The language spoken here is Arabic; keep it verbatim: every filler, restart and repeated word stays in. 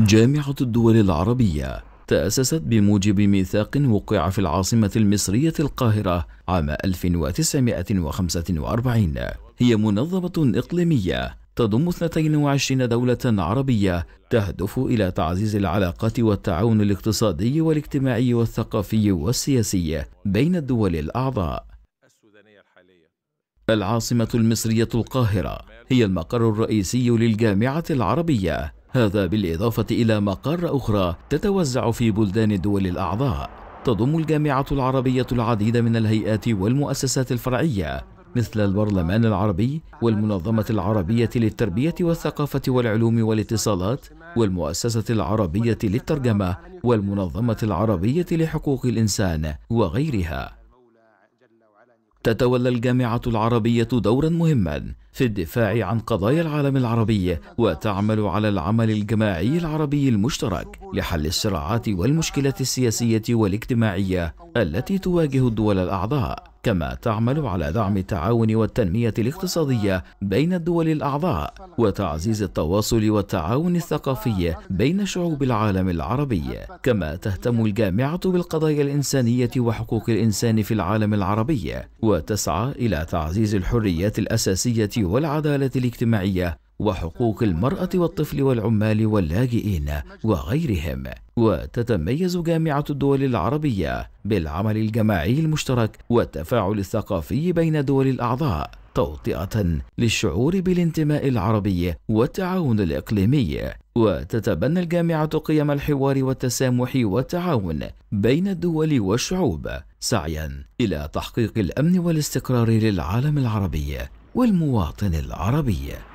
جامعة الدول العربية تأسست بموجب ميثاق وقع في العاصمة المصرية القاهرة عام ألف وتسعمائة وخمسة وأربعين. هي منظمة إقليمية تضم اثنتين وعشرين دولة عربية تهدف إلى تعزيز العلاقات والتعاون الاقتصادي والاجتماعي والثقافي والسياسي بين الدول الأعضاء. العاصمة المصرية القاهرة هي المقر الرئيسي للجامعة العربية، هذا بالإضافة إلى مقار أخرى تتوزع في بلدان الدول الأعضاء. تضم الجامعة العربية العديد من الهيئات والمؤسسات الفرعية مثل البرلمان العربي والمنظمة العربية للتربية والثقافة والعلوم والاتصالات والمؤسسة العربية للترجمة والمنظمة العربية لحقوق الإنسان وغيرها. تتولى الجامعة العربية دورا مهما في الدفاع عن قضايا العالم العربي، وتعمل على العمل الجماعي العربي المشترك لحل الصراعات والمشكلات السياسية والاجتماعية التي تواجه الدول الأعضاء، كما تعمل على دعم التعاون والتنمية الاقتصادية بين الدول الأعضاء وتعزيز التواصل والتعاون الثقافي بين شعوب العالم العربي. كما تهتم الجامعة بالقضايا الإنسانية وحقوق الإنسان في العالم العربي، وتسعى إلى تعزيز الحريات الأساسية والعدالة الاجتماعية وحقوق المرأة والطفل والعمال واللاجئين وغيرهم. وتتميز جامعة الدول العربية بالعمل الجماعي المشترك والتفاعل الثقافي بين دول الأعضاء، توطئة للشعور بالانتماء العربي والتعاون الإقليمي. وتتبنى الجامعة قيم الحوار والتسامح والتعاون بين الدول والشعوب، سعيا إلى تحقيق الأمن والاستقرار للعالم العربي والمواطن العربي.